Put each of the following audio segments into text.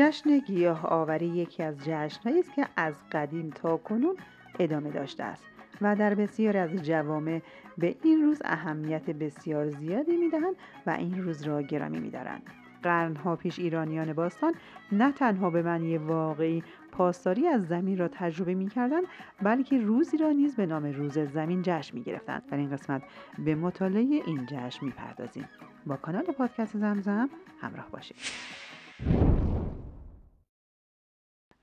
جشن گیاه آوری یکی از جشن‌هایی است که از قدیم تا کنون ادامه داشته است و در بسیاری از جوامع به این روز اهمیت بسیار زیادی می‌دهند و این روز را گرامی می‌دارند. قرن‌ها پیش ایرانیان باستان نه تنها به معنی واقعی پاسداری از زمین را تجربه می‌کردند، بلکه روزی را نیز به نام روز زمین جشن می‌گرفتند. در این قسمت به مطالعه این جشن می‌پردازیم. با کانال پادکست زمزم همراه باشید.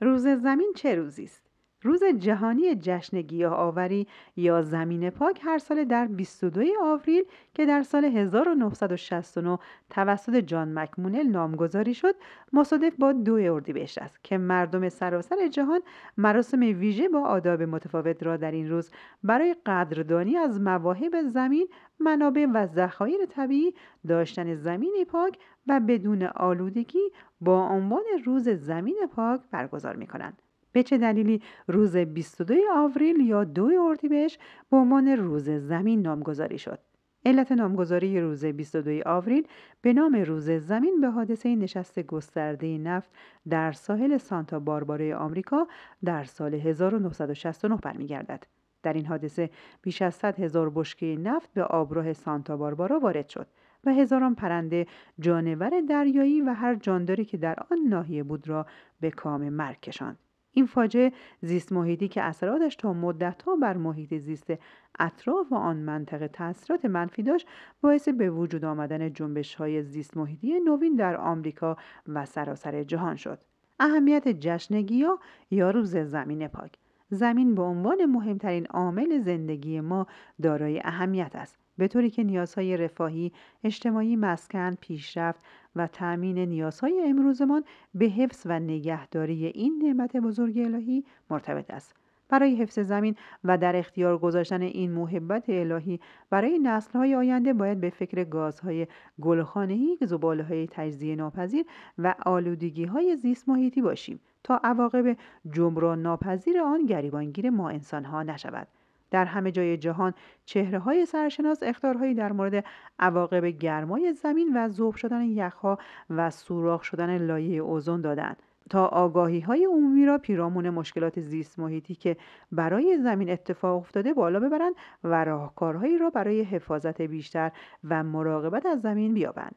روز زمین چه روزی است؟ روز جهانی جشن گیاه آوری یا زمین پاک هر سال در 22 آوریل که در سال 1969 توسط جان مکمونل نامگذاری شد، مصادف با 2 اردیبهشت است که مردم سراسر جهان مراسم ویژه با آداب متفاوت را در این روز برای قدردانی از مواهب زمین، منابع و ذخایر طبیعی، داشتن زمین پاک و بدون آلودگی با عنوان روز زمین پاک برگزار می‌کنند. به چه دلیلی روز 22 آوریل یا 2 اردیبهشت به عنوان روز زمین نامگذاری شد؟ علت نامگذاری روز 22 آوریل به نام روز زمین به حادثه نشست گسترده نفت در ساحل سانتا باربارا آمریکا در سال 1969 برمیگردد. در این حادثه بیش از 100,000 بشکه نفت به آبراه سانتا باربارا وارد شد و هزاران پرنده، جانور دریایی و هر جانداری که در آن ناحیه بود را به کام مرگ کشاند. این فاجعه زیست محیطی که اثراتش تا مدت‌ها بر محیط زیست اطراف و آن منطقه تأثیرات منفی داشت، باعث به وجود آمدن جنبش‌های زیست محیطی نوین در آمریکا و سراسر جهان شد. اهمیت جشن گیاه یا روز زمین پاک. زمین به عنوان مهمترین عامل زندگی ما دارای اهمیت است، به طوری که نیازهای رفاهی، اجتماعی، مسکن، پیشرفت و تأمین نیازهای امروزمان به حفظ و نگهداری این نعمت بزرگ الهی مرتبط است. برای حفظ زمین و در اختیار گذاشتن این موهبت الهی برای نسل‌های آینده باید به فکر گازهای گلخانه‌ای، زباله‌های تجزیه ناپذیر و آلودگی‌های زیست محیطی باشیم تا عواقب جبران ناپذیر آن گریبانگیر ما انسان‌ها نشود. در همه جای جهان چهره‌های سرشناس اخطارهایی در مورد عواقب گرمای زمین و ذوب شدن یخ‌ها و سوراخ شدن لایه اوزون دادند تا آگاهی‌های عمومی را پیرامون مشکلات زیست محیطی که برای زمین اتفاق افتاده بالا ببرند و راهکارهایی را برای حفاظت بیشتر و مراقبت از زمین بیابند.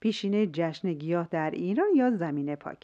پیشینه جشن گیاه در ایران یا زمین پاک.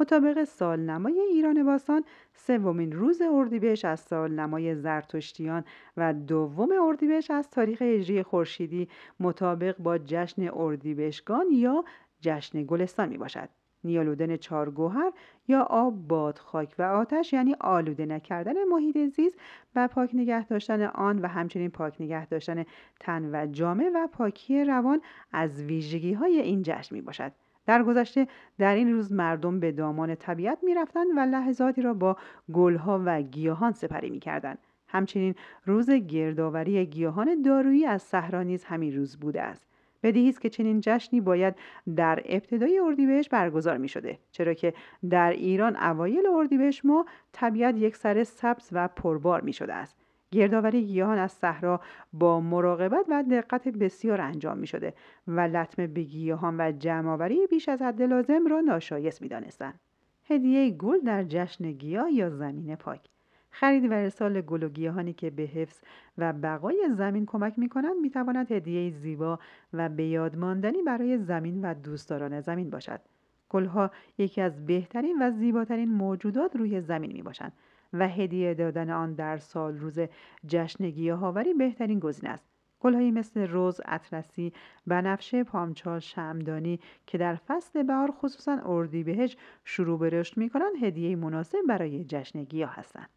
مطابق سالنمای ایران باستان، 3 روز اردیبهشت از سالنمای زرتشتیان و 2 اردیبهشت از تاریخ هجری خورشیدی مطابق با جشن اردیبهشتگان یا جشن گلستان می باشد. نیالودن 4 گوهر یا آب، باد، خاک و آتش، یعنی آلوده نکردن محیط زیست و پاک نگه داشتن آن و همچنین پاک نگه داشتن تن و جامه و پاکی روان از ویژگی‌های این جشن می باشد. در گذشته در این روز مردم به دامان طبیعت می رفتند و لحظاتی را با گلها و گیاهان سپری می کردند. همچنین روز گردآوری گیاهان دارویی از صحرا نیز همین روز بوده است. بدیهی است که چنین جشنی باید در ابتدای اردیبهشت برگزار می شده، چرا که در ایران اوایل اردیبهشت ما طبیعت یک سر سبز و پربار می شده است. گردآوری گیاهان از صحرا با مراقبت و دقت بسیار انجام می شده و لطمه به گیاهان و جمع‌آوری بیش از حد لازم را ناشایست می دانستند. هدیه گل در جشن گیاه یا زمین پاک. خرید و ارسال گل و گیاهانی که به حفظ و بقای زمین کمک می کنند می تواند هدیه زیبا و به یاد ماندنی برای زمین و دوستداران زمین باشد. گلها یکی از بهترین و زیباترین موجودات روی زمین می باشند و هدیه دادن آن در سال روز جشن گیاه‌آوری بهترین گزینه است. گل‌هایی مثل رز، اطلسی، بنفشه، پامچال، شمعدانی که در فصل بهار خصوصاً اردیبهشت شروع به رشد می‌کنند، هدیه مناسب برای جشن گیاه هستند.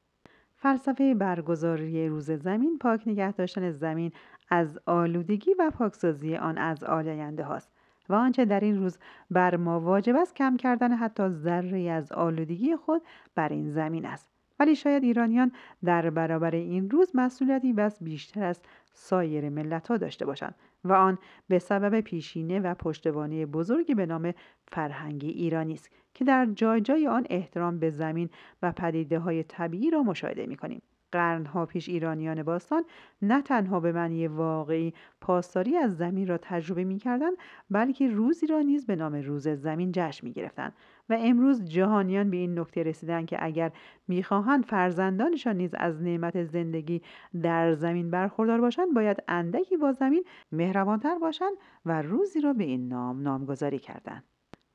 فلسفه برگزاری روز زمین پاک نگه داشتن زمین از آلودگی و پاکسازی آن از آلاینده هاست و آنچه در این روز بر ما واجب است کم کردن حتی ذره‌ای از آلودگی خود بر این زمین است. ولی شاید ایرانیان در برابر این روز مسئولیتی بس بیشتر از سایر ملت‌ها داشته باشند و آن به سبب پیشینه و پشتوانه بزرگی به نام فرهنگ ایرانی است که در جای جای آن احترام به زمین و پدیده‌های طبیعی را مشاهده می‌کنیم. قرنها پیش ایرانیان باستان نه تنها به معنی واقعی پاسداری از زمین را تجربه می‌کردند، بلکه روزی را نیز به نام روز زمین جشن می‌گرفتند و امروز جهانیان به این نکته رسیدند که اگر می‌خواهند فرزندانشان نیز از نعمت زندگی در زمین برخوردار باشند، باید اندکی با زمین مهربان‌تر باشند و روزی را به این نام نامگذاری کردند.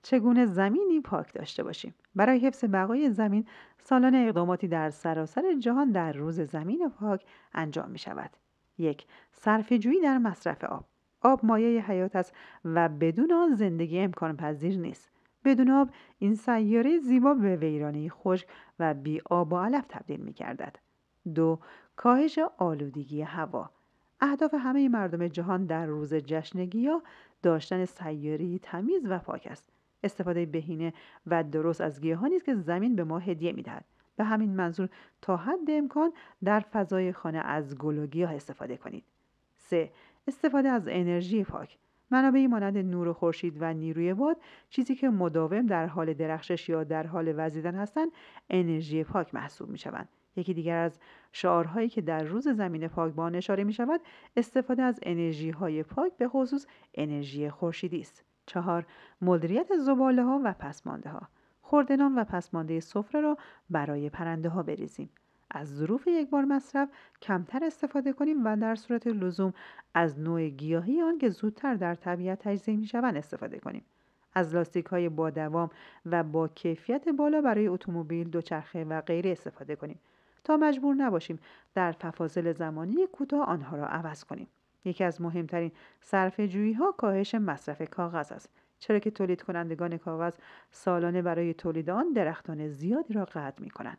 چگونه زمینی پاک داشته باشیم؟ برای حفظ بقای زمین سالانه اقداماتی در سراسر جهان در روز زمین پاک انجام می شود. 1. صرفه‌جویی در مصرف آب. آب مایه حیات است و بدون آن زندگی امکان پذیر نیست. بدون آب این سیاره زیبا به ویرانه خشک و بی آب و علف تبدیل می گردد. 2. کاهش آلودگی هوا. اهداف همه مردم جهان در روز جشن گیاه داشتن سیاره‌ای تمیز و پاک است. استفاده بهینه و درست از گیاهانی است که زمین به ما هدیه می‌دهد. به همین منظور تا حد امکان در فضای خانه از گل و گیاه استفاده کنید. 3. استفاده از انرژی پاک. منابعی مانند نور خورشید و نیروی باد، چیزی که مداوم در حال درخشش یا در حال وزیدن هستند، انرژی پاک محسوب می‌شوند. یکی دیگر از شعارهایی که در روز زمین پاک به آن اشاره می‌شود، استفاده از انرژی‌های پاک به خصوص انرژی خورشیدی است. 4. مدیریت زباله ها و پسمانده ها. خوردنان و پسمانده سفره را برای پرنده ها بریزیم. از ظروف یک بار مصرف کمتر استفاده کنیم و در صورت لزوم از نوع گیاهی آن که زودتر در طبیعت تجزیه می شوند استفاده کنیم. از لاستیک های با دوام و با کیفیت بالا برای اتومبیل، دوچرخه و غیره استفاده کنیم تا مجبور نباشیم در فواصل زمانی کوتاه آنها را عوض کنیم. یکی از مهمترین صرفه‌جویی‌ها کاهش مصرف کاغذ است، چرا که تولید کنندگان کاغذ سالانه برای تولید آن درختان زیادی را قطع می‌کنند.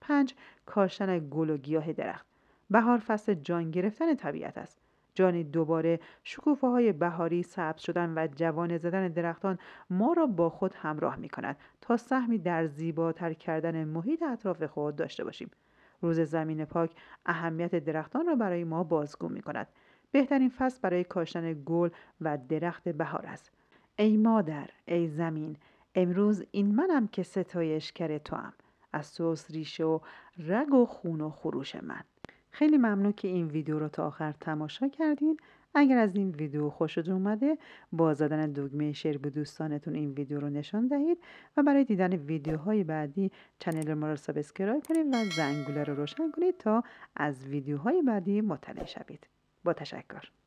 5. کاشتن گل و گیاه درخت. بهار فصل جان گرفتن طبیعت است. جان دوباره، شکوفه‌های بهاری، سبز شدن و جوانه زدن درختان ما را با خود همراه می‌کند تا سهمی در زیباتر کردن محیط اطراف خود داشته باشیم. روز زمین پاک اهمیت درختان را برای ما بازگو می‌کند. بهترین فصل برای کاشتن گل و درخت بهار است. ای مادر، ای زمین، امروز این منم که ستایشگر توام، از توست ریشه و رگ و خون و خروش من. خیلی ممنون که این ویدیو رو تا آخر تماشا کردین. اگر از این ویدیو خوشتون اومده، با زدن دکمه شیر به دوستانتون این ویدیو رو نشان دهید و برای دیدن ویدیوهای بعدی چنل ما رو سابسکرایب کنید و زنگوله رو روشن کنید تا از ویدیوهای بعدی مطلع شوید. با تشکر.